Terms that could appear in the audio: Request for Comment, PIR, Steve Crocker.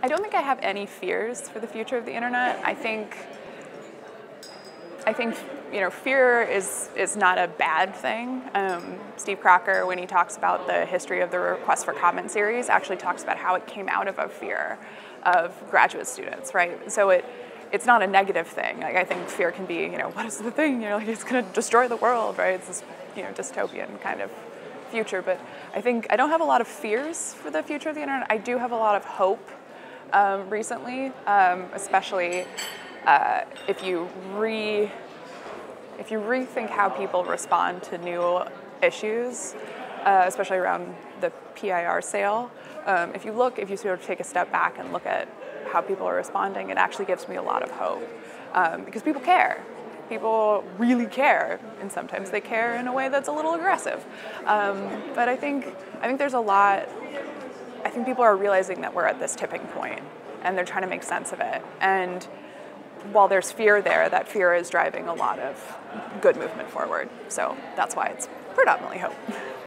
I don't think I have any fears for the future of the internet. I think fear is not a bad thing. Steve Crocker, when he talks about the history of the Request for Comment series, actually talks about how it came out of a fear of graduate students, right? So it's not a negative thing. Like, I think fear can be, what is the thing? Like, it's going to destroy the world, right? It's this, dystopian kind of future. But I don't have a lot of fears for the future of the internet. I do have a lot of hope recently, especially if you rethink how people respond to new issues, especially around the PIR sale. If you sort of take a step back and look at how people are responding, it actually gives me a lot of hope, because people care. People really care, and sometimes they care in a way that's a little aggressive. But I think there's a lot. I think people are realizing that we're at this tipping point, and they're trying to make sense of it. And while there's fear there, that fear is driving a lot of good movement forward. So that's why it's predominantly hope.